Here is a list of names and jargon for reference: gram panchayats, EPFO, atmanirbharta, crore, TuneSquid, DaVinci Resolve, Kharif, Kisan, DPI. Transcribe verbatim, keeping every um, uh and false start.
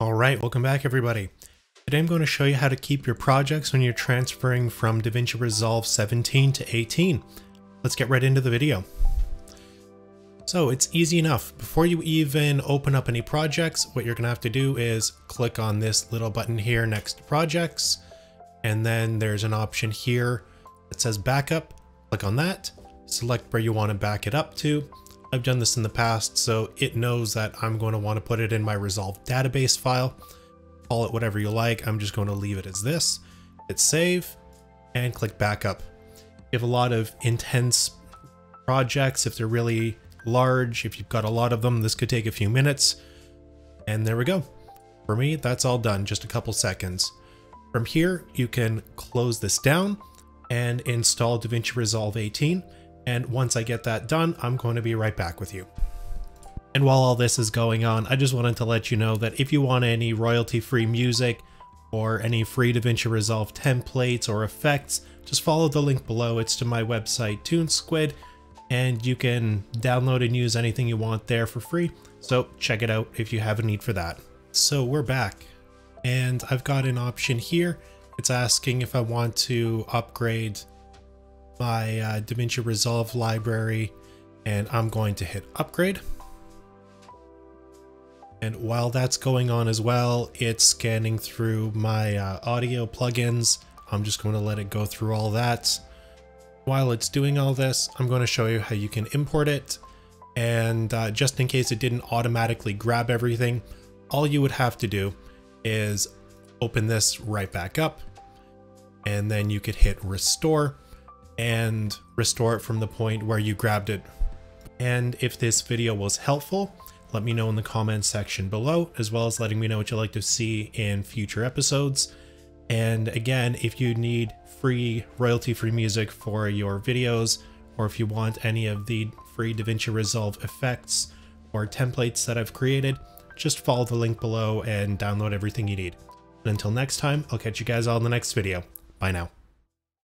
Alright, welcome back everybody. Today I'm going to show you how to keep your projects when you're transferring from DaVinci Resolve seventeen to eighteen. Let's get right into the video. So it's easy enough. Before you even open up any projects, what you're going to have to do is click on this little button here next to projects, and then there's an option here that says backup. Click on that, select where you want to back it up to. I've done this in the past, so it knows that I'm going to want to put it in my Resolve database file. Call it whatever you like. I'm just going to leave it as this. Hit save and click backup. You have a lot of intense projects. If they're really large, if you've got a lot of them, this could take a few minutes. And there we go. For me, that's all done. Just a couple seconds. From here, you can close this down and install DaVinci Resolve eighteen. And once I get that done, I'm going to be right back with you. And while all this is going on, I just wanted to let you know that if you want any royalty-free music or any free DaVinci Resolve templates or effects, just follow the link below. It's to my website, TuneSquid, and you can download and use anything you want there for free. So check it out if you have a need for that. So we're back, and I've got an option here. It's asking if I want to upgrade my uh, DaVinci Resolve library, and I'm going to hit upgrade. And while that's going on as well, it's scanning through my uh, audio plugins. I'm just going to let it go through all that. While it's doing all this, I'm going to show you how you can import it. And uh, just in case it didn't automatically grab everything, all you would have to do is open this right back up, and then you could hit restore and restore it from the point where you grabbed it. And if this video was helpful, let me know in the comments section below, as well as letting me know what you'd like to see in future episodes. And again, if you need free royalty-free music for your videos, or if you want any of the free DaVinci Resolve effects or templates that I've created, just follow the link below and download everything you need. And until next time, I'll catch you guys all in the next video. Bye now.